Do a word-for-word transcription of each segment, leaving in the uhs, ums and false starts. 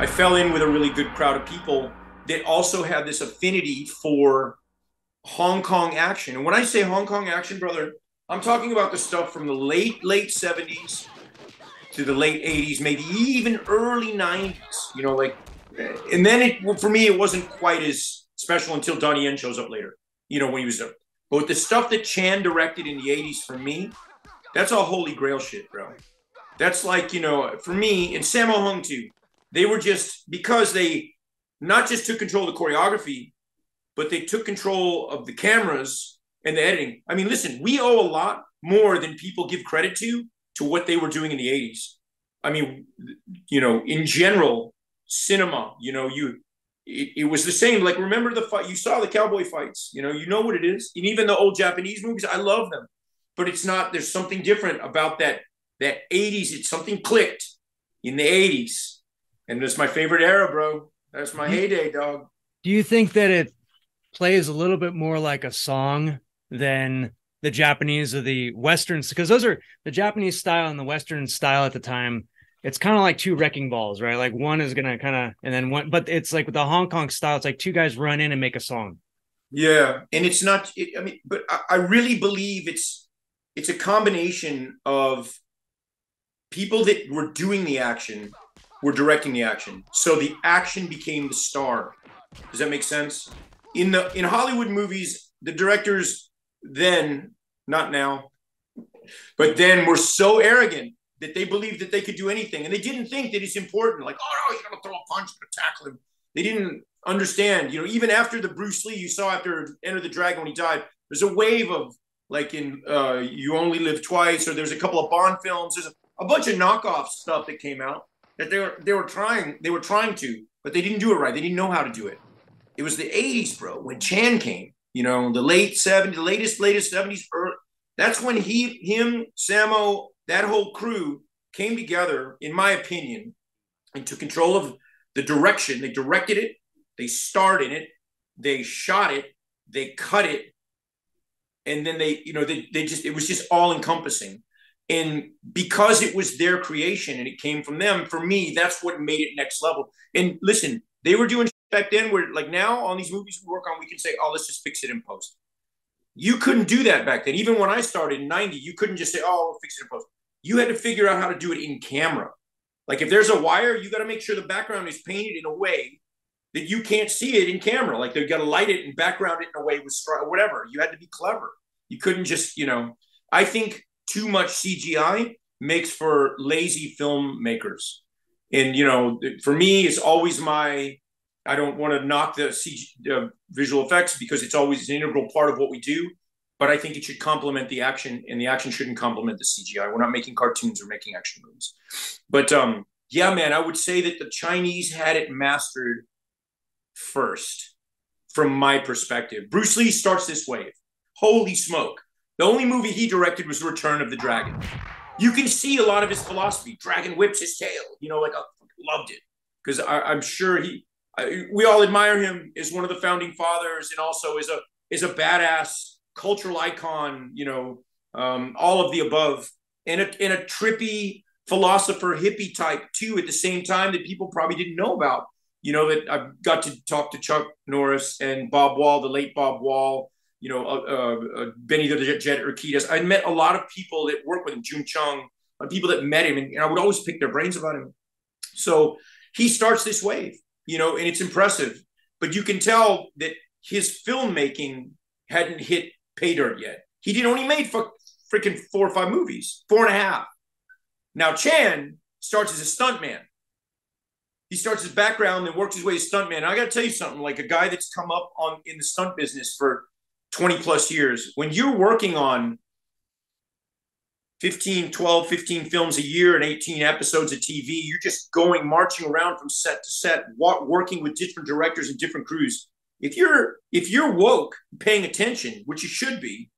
I fell in with a really good crowd of people that also had this affinity for Hong Kong action. And when I say Hong Kong action, brother, I'm talking about the stuff from the late, late seventies to the late eighties, maybe even early nineties, you know, like, and then it, for me, it wasn't quite as special until Donnie Yen shows up later, you know, when he was there. But the stuff that Chan directed in the eighties, for me, that's all holy grail shit, bro. That's like, you know, for me, and Sammo Hung too, they were just, because they not just took control of the choreography, but they took control of the cameras and the editing. I mean, listen, we owe a lot more than people give credit to, to what they were doing in the eighties. I mean, you know, in general, cinema, you know, you, it, it was the same. Like, remember the fight, you saw the cowboy fights, you know, you know what it is. And even the old Japanese movies, I love them. But it's not, there's something different about that, that eighties, it's something clicked in the eighties. And it's my favorite era, bro. That's my heyday, dog. Do you think that it plays a little bit more like a song than the Japanese or the Westerns? Because those are the Japanese style and the Western style at the time. It's kind of like two wrecking balls, right? Like one is going to kind of, and then one, but it's like with the Hong Kong style, it's like two guys run in and make a song. Yeah. And it's not, it, I mean, but I, I really believe it's, it's a combination of people that were doing the action were directing the action. So the action became the star. Does that make sense? In the in Hollywood movies, the directors then, not now, but then were so arrogant that they believed that they could do anything. And they didn't think that it's important. Like, oh, no, you're gonna throw a punch, you're gonna tackle him. They didn't understand. You know, even after the Bruce Lee, you saw after Enter the Dragon when he died, there's a wave of, like in uh, You Only Live Twice, or there's a couple of Bond films. There's a bunch of knockoff stuff that came out. That they were they were trying they were trying to, but they didn't do it right. They didn't know how to do it. It was the eighties, bro, when Chan came. You know, the late seventies, the latest latest seventies. Early, that's when he, him, Sammo, that whole crew came together, in my opinion, and took control of the direction. They directed it. They started it. They shot it. They cut it. And then they, you know, they they just it was just all encompassing. And because it was their creation and it came from them, for me, that's what made it next level. And listen, they were doing shit back then where, like now, on these movies we work on, we can say, oh, let's just fix it in post. You couldn't do that back then. Even when I started in ninety, you couldn't just say, oh, we'll fix it in post. You had to figure out how to do it in camera. Like if there's a wire, you got to make sure the background is painted in a way that you can't see it in camera. Like they've got to light it and background it in a way with str- whatever. You had to be clever. You couldn't just, you know, I think... too much C G I makes for lazy filmmakers. And, you know, for me, it's always my, I don't want to knock the C G, uh, visual effects because it's always an integral part of what we do. But I think it should complement the action, and the action shouldn't complement the C G I. We're not making cartoons, we're making action movies. But um, yeah, man, I would say that the Chinese had it mastered first, from my perspective. Bruce Lee starts this wave. Holy smoke. The only movie he directed was Return of the Dragon. You can see a lot of his philosophy. Dragon whips his tail. You know, like I loved it because I'm sure he, I, we all admire him as one of the founding fathers and also as a as a badass cultural icon, you know, um, all of the above. And a, and a trippy philosopher hippie type too at the same time that people probably didn't know about. You know, that I've got to talk to Chuck Norris and Bob Wall, the late Bob Wall. You know, uh, uh, Benny the Jet Urquides. I met a lot of people that worked with him, Jun Chung, people that met him, and, and I would always pick their brains about him. So he starts this wave, you know, and it's impressive. But you can tell that his filmmaking hadn't hit pay dirt yet. He did only made fuck, freaking four or five movies, four and a half. Now Chan starts as a stuntman. He starts his background and works his way as stuntman. And I got to tell you something, like a guy that's come up on in the stunt business for twenty plus years, when you're working on fifteen, twelve, fifteen films a year and eighteen episodes of T V, you're just going, marching around from set to set, walk, working with different directors and different crews. If you're, if you're woke, paying attention, which you should be,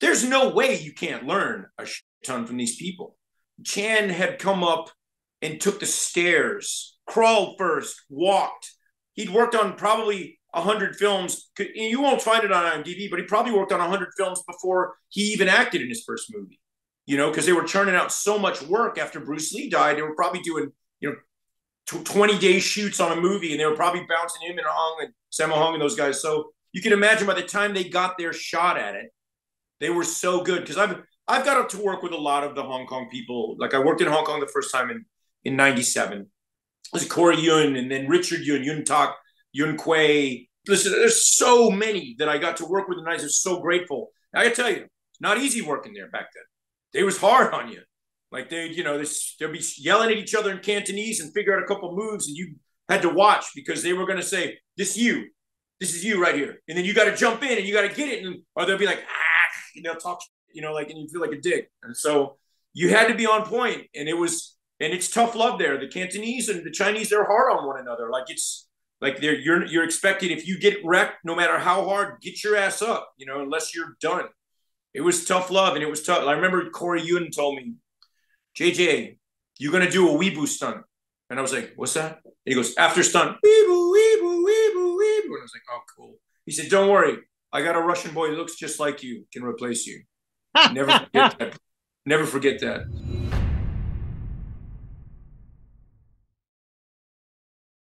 there's no way you can't learn a shit ton from these people. Chan had come up and took the stairs, crawled first, walked. He'd worked on probably one hundred films, and you won't find it on I M D B, but he probably worked on one hundred films before he even acted in his first movie, you know, because they were churning out so much work after Bruce Lee died. They were probably doing, you know, twenty-day shoots on a movie, and they were probably bouncing him and Hung and Sammo Hung and those guys. So you can imagine by the time they got their shot at it, they were so good. Because I've I've got up to work with a lot of the Hong Kong people. Like I worked in Hong Kong the first time in in ninety-seven. It was Corey Yuen and then Richard Yuen, Yun Tak, Yun Quay. Listen, there's so many that I got to work with, and I was so grateful. I got to tell you, it's not easy working there back then. They was hard on you. Like they, you know, they'd be yelling at each other in Cantonese and figure out a couple moves, and you had to watch because they were going to say, "This you, this is you right here," and then you got to jump in and you got to get it, and or they'll be like, "Ah," and they'll talk, you know, like, and you feel like a dick. And so you had to be on point, and it was, and it's tough love there. The Cantonese and the Chinese, they're hard on one another. Like it's like they're you're you're expected, if you get wrecked, no matter how hard, get your ass up, you know, unless you're done. It was tough love, and it was tough. I remember Corey Yuen told me, "J J, you're going to do a weeboo stunt." And I was like, "What's that?" And he goes, "After stunt, weeboo, weeboo, weeboo, weeboo." And I was like, "Oh, cool." He said, "Don't worry. I got a Russian boy who looks just like you, can replace you." Never forget that. Never forget that.